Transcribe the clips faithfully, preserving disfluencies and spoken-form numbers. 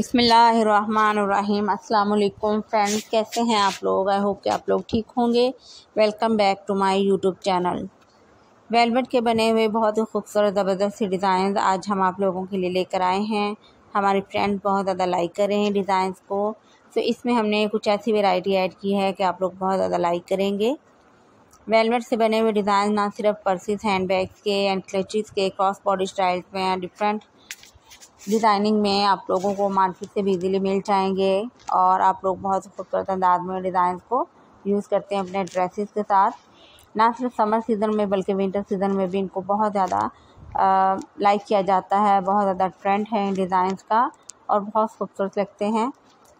बिस्मिल्लाहिर्रहमानिर्रहीम। अस्सलाम वालेकुम फ्रेंड्स, कैसे हैं आप लोग? आई होप कि आप लोग ठीक होंगे। Welcome back to my YouTube channel. Velvet के बने हुए बहुत ही खूबसूरत ज़बरदस्त से डिज़ाइन आज हम आप लोगों के लिए लेकर आए हैं। हमारे फ्रेंड बहुत ज़्यादा लाइक कर रहे हैं डिज़ाइंस को, तो इसमें हमने कुछ ऐसी वेराइटी ऐड की है कि आप लोग बहुत ज़्यादा लाइक करेंगे। वेलवेट से बने हुए डिज़ाइन ना सिर्फ पर्सेस, हैंडबैग्स के एंड क्लचेस के क्रॉस बॉडी स्टाइल्स में डिफरेंट डिज़ाइनिंग में आप लोगों को मार्केट से इजीली मिल जाएंगे और आप लोग बहुत खूबसूरत अंदाज में डिज़ाइन को यूज़ करते हैं अपने ड्रेसेस के साथ। ना सिर्फ समर सीज़न में बल्कि विंटर सीज़न में भी इनको बहुत ज़्यादा लाइक किया जाता है। बहुत ज़्यादा ट्रेंड है इन डिज़ाइंस का और बहुत खूबसूरत लगते हैं।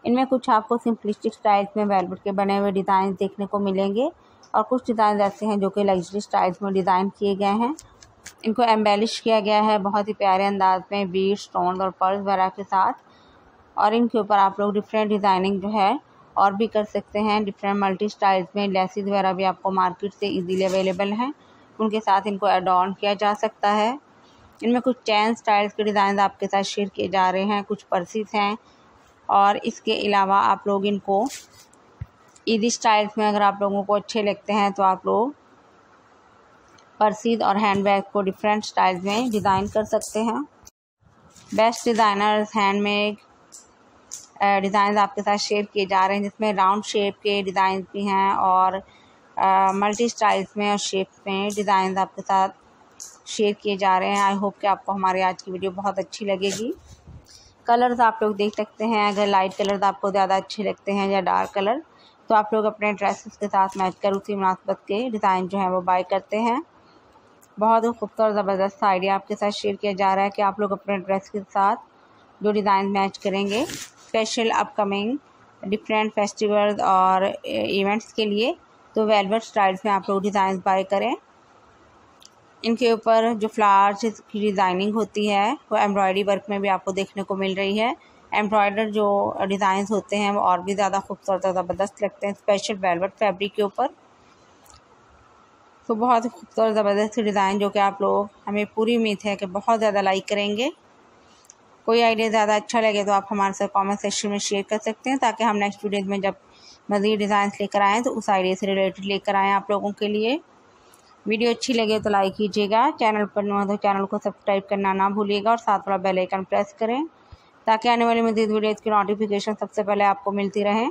इनमें कुछ आपको सिंपलिस्टिक स्टाइल्स में वेलवेट के बने हुए डिज़ाइन देखने को मिलेंगे और कुछ डिज़ाइन ऐसे हैं जो कि लग्जरी स्टाइल्स में डिज़ाइन किए गए हैं। इनको एम्बेलिश किया गया है बहुत ही प्यारे अंदाज में बीड, स्टोन और पर्ल्स वगैरह के साथ। और इनके ऊपर आप लोग डिफरेंट डिज़ाइनिंग जो है और भी कर सकते हैं। डिफरेंट मल्टी स्टाइल्स में लेसिस वगैरह भी आपको मार्केट से इजीली अवेलेबल हैं, उनके साथ इनको एडॉन किया जा सकता है। इनमें कुछ चैन स्टाइल्स के डिज़ाइन आपके साथ शेयर किए जा रहे हैं, कुछ पर्सेस हैं और इसके अलावा आप लोग इनको ईदी स्टाइल्स में अगर आप लोगों को अच्छे लगते हैं तो आप लोग पर्सेस और हैंडबैग को डिफरेंट स्टाइल्स में डिज़ाइन कर सकते हैं। बेस्ट डिज़ाइनर्स हैंडमेड डिज़ाइन आपके साथ शेयर किए जा रहे हैं, जिसमें राउंड शेप के डिज़ाइन भी हैं और मल्टी स्टाइल्स में और शेप में डिज़ाइन आपके साथ शेयर किए जा रहे हैं। आई होप कि आपको हमारी आज की वीडियो बहुत अच्छी लगेगी। कलर्स आप लोग देख सकते हैं, अगर लाइट कलर्स आपको ज़्यादा अच्छे लगते हैं या डार्क कलर तो आप लोग अपने ड्रेसेस के साथ मैच कर उसी मुनासबत के डिज़ाइन जो है वो बाय करते हैं। बहुत ही खूबसूरत ज़बरदस्त आइडिया आपके साथ शेयर किया जा रहा है कि आप लोग अपने ड्रेस के साथ जो डिज़ाइन मैच करेंगे स्पेशल अपकमिंग डिफरेंट फेस्टिवल्स और इवेंट्स के लिए, तो वेलवेट स्टाइल्स में आप लोग डिज़ाइन बाय करें। इनके ऊपर जो फ्लावर्स की डिज़ाइनिंग होती है वो एम्ब्रॉयडरी वर्क में भी आपको देखने को मिल रही है। एम्ब्रॉयडर जो डिज़ाइन होते हैं वो और भी ज़्यादा खूबसूरत और ज़बरदस्त लगते हैं स्पेशल वेलवेट फैब्रिक के ऊपर। तो बहुत खूबसूरत ज़बरदस्त डिज़ाइन जो कि आप लोग, हमें पूरी उम्मीद है कि बहुत ज़्यादा लाइक करेंगे। कोई आइडिया ज़्यादा अच्छा लगे तो आप हमारे साथ कमेंट सेक्शन में शेयर कर सकते हैं, ताकि हम नेक्स्ट वीडियो में जब मज़ीद डिज़ाइन लेकर आएँ तो उस आइडिया से रिलेटेड लेकर आएँ आप लोगों के लिए। वीडियो अच्छी लगे तो लाइक कीजिएगा, चैनल पर नया हो तो चैनल को सब्सक्राइब करना ना भूलिएगा और साथ वाला बेल आइकन प्रेस करें ताकि आने वाली मज़ीद वीडियोज़ की नोटिफिकेशन सबसे पहले आपको मिलती रहे।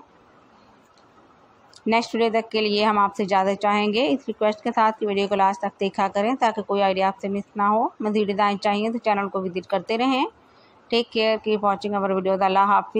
नेक्स्ट वीडियो तक के लिए हम आपसे इजाज़त चाहेंगे इस रिक्वेस्ट के साथ कि वीडियो को लास्ट तक देखा करें ताकि कोई आइडिया आपसे मिस ना हो। मज़ीद डिज़ाइन चाहिए तो चैनल को विजिट करते रहें। Take care, keep watching our videos. अल्लाह हाफ़िज़।